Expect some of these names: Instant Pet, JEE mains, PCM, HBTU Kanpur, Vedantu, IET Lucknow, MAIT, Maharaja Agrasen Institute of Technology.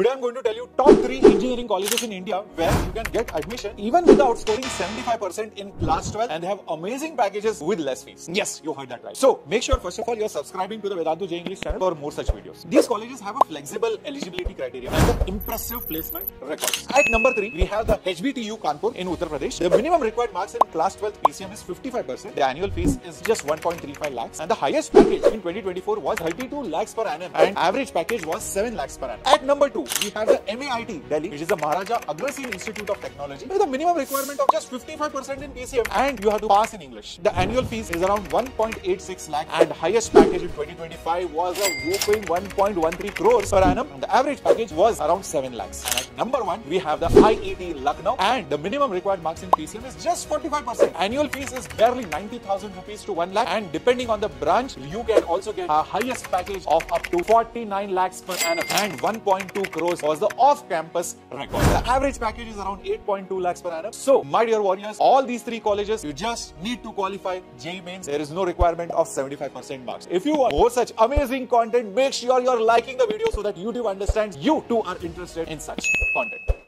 Today I'm going to tell you top 3 engineering colleges in India where you can get admission even without scoring 75% in class 12, and they have amazing packages with less fees. Yes, you heard that right. So make sure first of all you're subscribing to the Vedantu J English channel for more such videos. These colleges have a flexible eligibility criteria and impressive placement records. At number 3, we have the HBTU Kanpur in Uttar Pradesh. The minimum required marks in class 12 PCM is 55%. The annual fees is just 1.35 lakhs and the highest package in 2024 was 32 lakhs per annum and average package was 7 lakhs per annum. At number 2, we have the MAIT Delhi, which is the Maharaja Agrasen Institute of Technology, with a minimum requirement of just 55% in PCM and you have to pass in English. The annual fees is around 1.86 lakh and highest package in 2025 was a whopping 1.13 crores per annum. The average package was around 7 lakhs. And at number 1, we have the IET Lucknow, and the minimum required marks in PCM is just 45%. Annual fees is barely 90,000 rupees to 1 lakh and depending on the branch, you can also get a highest package of up to 49 lakhs per annum and 1.2 crores. Was the off-campus record. The average package is around 8.2 lakhs per annum. So, my dear warriors, all these 3 colleges, you just need to qualify JEE mains. There is no requirement of 75% marks. If you want more such amazing content, make sure you're liking the video so that YouTube understands you too are interested in such content.